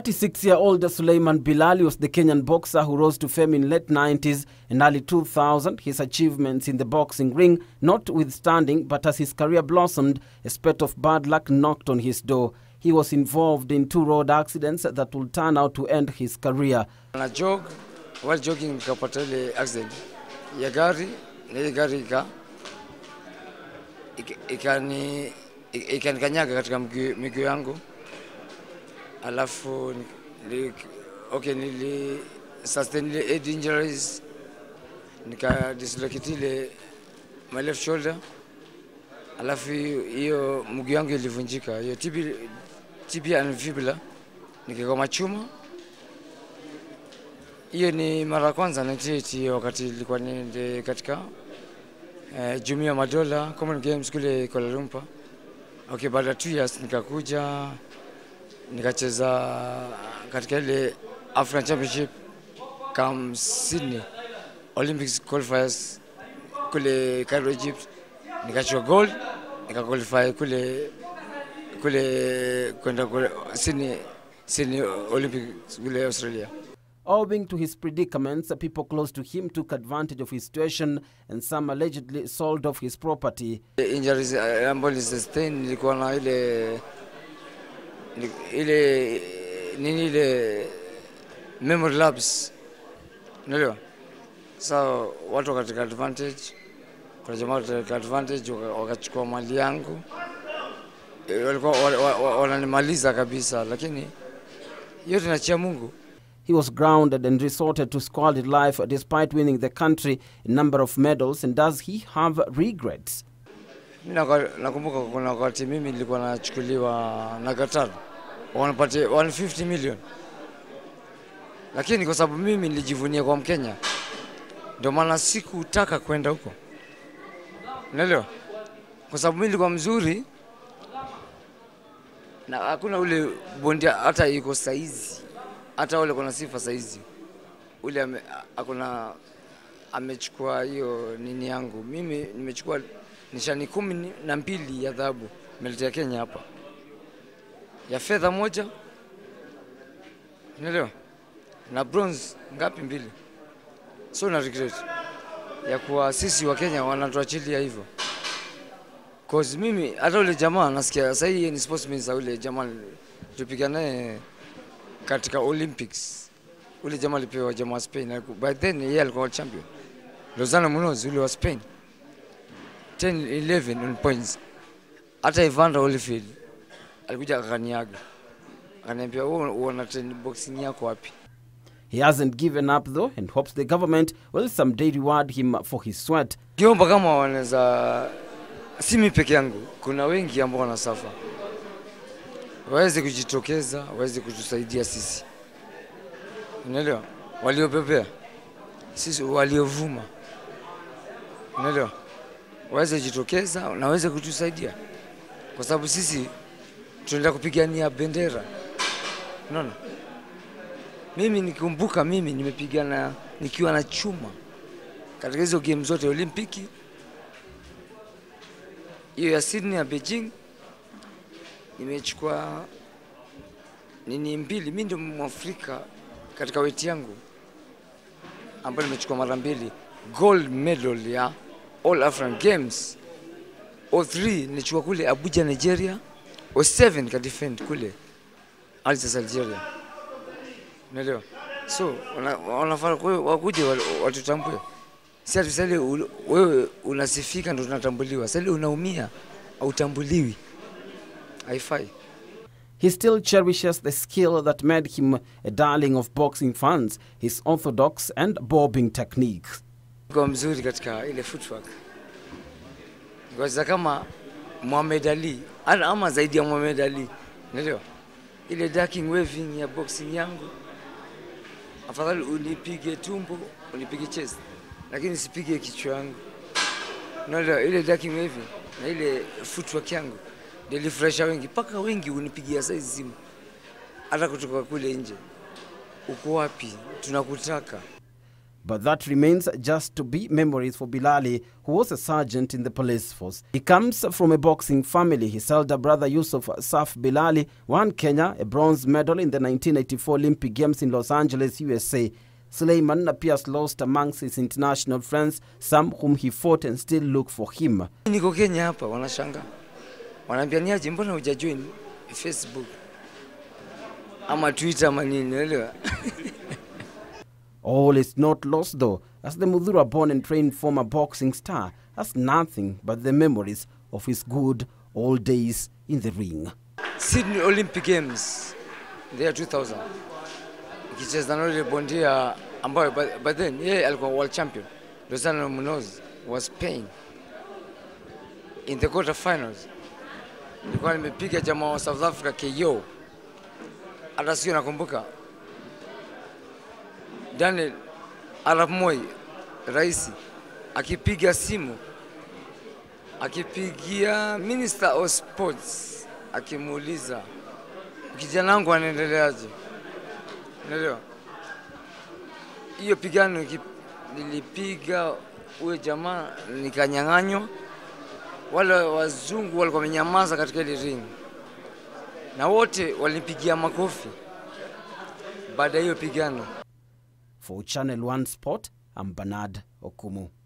36-year-old Suleiman Bilali was the Kenyan boxer who rose to fame in late 90s and early 2000. His achievements in the boxing ring notwithstanding, but as his career blossomed, a spate of bad luck knocked on his door. He was involved in two road accidents that would turn out to end his career. Na jog, while jogging kapatele accident. Ya gari, ni gari ka. Ikanikanyaga katika miguu yangu. Alafu okay nili sustain head injuries, nika dislocate my left shoulder, alafu hiyo mguu yangu ilivunjika, hiyo tibia and fibula, nikagoma chuma. Hiyo ni mara kwanza 1980 wakati nilikuwa nende katika Jumia Madola Common Games kule Kuala Lumpur. Okay, baada ya 2 years nikakuja nikacheza katika ile African Championship come Sydney Olympics qualifiers kule Cairo Egypt, nikachukua gold, nikaqualify kule kwenda kule Sydney Olympics kule Australia. Owing to his predicaments, people close to him took advantage of his situation and some allegedly sold off his property. Injuries ambazo sustained, nilikuwa na ile memory labs, unaelewa? So watu wakataka advantage, kuna jamaa wakataka advantage, wakachukua mali yangu, walikuwa wananimaliza kabisa, lakini yote nachia Mungu. He was grounded and resorted to squalid life despite winning the country a number of medals, and does he have regrets? Nakumbuka kuna wakati mimi nilikuwa nachukuliwa na Qatar wanapata 150 million. Lakini kwa sababu mimi nilijivunia kwa Mkenya, ndio maana sikutaka kwenda huko. Unaelewa? Kwa sababu mimi nilikuwa mzuri na hakuna ule bondia hata yuko saizi. Hata ule kuna sifa saizi. Ule hakuna amechukua hiyo nini yangu. Mimi nimechukua nishani 12 ya dhahabu meletea Kenya hapa. Ya fedha moja. Unaelewa? Na bronze ngapi 2. So na regret ya kuwa sisi wa Kenya wanatuachilia hivyo. Cause mimi hata ule jamaa nasikia sasa hii ni sportsman za ule jamaa tupigana naye katika Olympics. Ule jamaa alipewa jamaa Spain. By then yeye alikuwa champion. Lozano Munoz ule wa Spain. 10-11 on points. Hata Evander Holyfield alikuja akaniaga. Ananiambia wewe una train boxing yako wapi? He hasn't given up though and hopes the government will someday reward him for his sweat. Kiomba kama wanaweza, si mimi peke yangu, kuna wengi ambao wanasafa. Waweze kujitokeza, waweze kutusaidia sisi. Unaelewa? Waliopepea, sisi waliovuma. Unaelewa? Waweze jitokeza na waweze kutusaidia. Kwa sababu sisi tunaenda kupigania bendera. Unaona? Mimi nikumbuka mimi nimepigana nikiwa na chuma katika hizo games zote Olimpiki. Hiyo ya Sydney na Beijing nimechukua nini 2. Mimi ndio Mwafrika katika weight yangu ambaye nimechukua mara 2 gold medal ya All African Games. O3 nilichukua kule Abuja Nigeria, O7 ka defend kule Algeria. Unaelewa? So wanafaa wakuje watutambue. Si atusali wewe unasifika ndio tunatambuliwa. Sasa unaumia au utambuliwi. Haifai. He still cherishes the skill that made him a darling of boxing fans, his orthodox and bobbing techniques. Kwa mzuri katika ile footwork. Kwa kama Muhammad Ali, ama zaidi ya Muhammad Ali. Unaelewa? Ile ducking waving ya boxing yangu. Afadhali unipige tumbo, unipige chest, lakini sipige kichwa yangu. Unaelewa? Ile ducking waving na ile footwork yangu nilifresha wengi, paka wengi unipigia size zima. Hata kutoka kule nje. Uko wapi? Tunakutaka. But that remains just to be memories for Bilali, who was a sergeant in the police force. He comes from a boxing family. His elder brother Yusuf Saf Bilali won Kenya a bronze medal in the 1984 Olympic Games in Los Angeles, USA. Suleiman appears lost amongst his international friends, some whom he fought and still look for him. Niko Kenya hapa wanashanga. Wanaambianiaje mbona hujajoin Facebook ama Twitter ama nini, unaelewa? All is not lost though, as the Mudhura born and trained former boxing star has nothing but the memories of his good old days in the ring. Sydney Olympic Games, the year 2000. But then, yeah, alikuwa world champion. Lozano Munoz was paying in the quarterfinals. Nilikuwa nimepiga jamaa wa South Africa KO. Hata sio nakumbuka. Daniel arap Moi, raisi, akipiga simu, akipigia Minister of Sports, akimuuliza kijanangu anaendeleaje. Ndio. Hiyo pigano nilipiga uwe jamaa nikanyang'anywa. Wale wazungu walikuwa wamenyamaza katika ile ring. Na wote walipigia makofi baada ya hiyo pigano. For Channel One Sport, I'm Bernard Okumu.